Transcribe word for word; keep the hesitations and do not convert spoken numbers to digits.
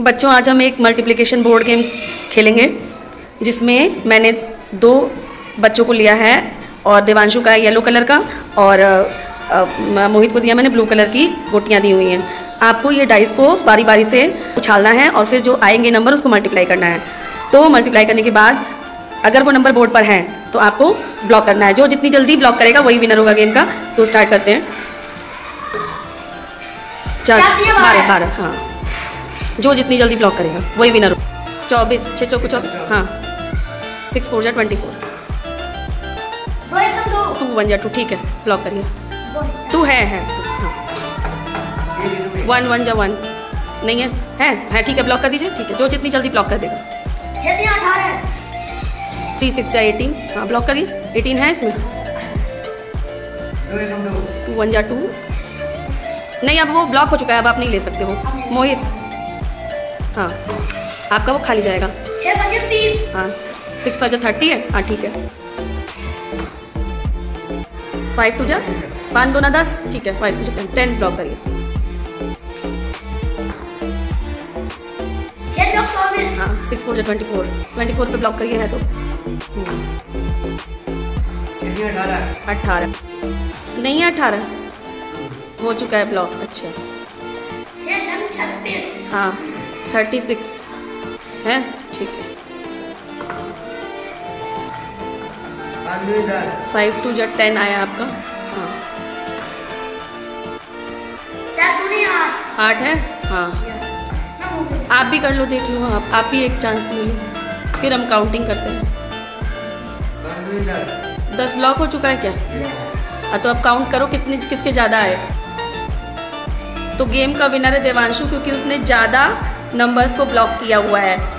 बच्चों आज हम एक मल्टीप्लिकेशन बोर्ड गेम खेलेंगे जिसमें मैंने दो बच्चों को लिया है और देवांशु का येलो कलर का और मोहित को दिया मैंने ब्लू कलर की गोटियाँ दी हुई हैं। आपको ये डाइस को बारी बारी से उछालना है और फिर जो आएंगे नंबर उसको मल्टीप्लाई करना है। तो मल्टीप्लाई करने के बाद अगर वो नंबर बोर्ड पर हैं तो आपको ब्लॉक करना है। जो जितनी जल्दी ब्लॉक करेगा वही विनर होगा गेम का। तो स्टार्ट करते हैं। चल बारह बारह हाँ, जो जितनी जल्दी ब्लॉक करेगा वही विनर हो। चौबीस छः चौको चौबीस हाँ, सिक्स फोर या ट्वेंटी फोर टू वन या टू। ठीक है ब्लॉक करिए। टू है है हाँ, वन वन या वन नहीं है है है ठीक है ब्लॉक कर दीजिए। ठीक है जो जितनी जल्दी ब्लॉक कर देगा। थ्री सिक्स या एटीन हाँ ब्लॉक करिए। एटीन है इसमें। टू वन या टू नहीं, अब वो ब्लॉक हो चुका है, अब आप नहीं ले सकते हो। मोहित हाँ आपका वो खाली जाएगा। छः बजे तीस हाँ, सिक्स बजे थर्टी है हाँ ठीक है। फाइव टू जा पाँच दो ना दस ठीक है। फाइव टू जा टेन ब्लॉक करिए। हाँ सिक्स फोर जा ट्वेंटी फोर ट्वेंटी फोर पे ब्लॉक करिए है तो। अठारह नहीं है, अठारह हो चुका है ब्लॉक। अच्छा छत्तीस हाँ थर्टी सिक्स है ठीक है। फाइव टू जब टेन आया आपका हाँ। आठ है हाँ, आप भी कर लो, देख लो आप आप भी एक चांस ले लो, फिर हम काउंटिंग करते हैं। दस ब्लॉक हो चुका है क्या? तो अब काउंट करो कितने किसके ज़्यादा आए। तो गेम का विनर है देवांशु क्योंकि उसने ज़्यादा नंबर्स को ब्लॉक किया हुआ है।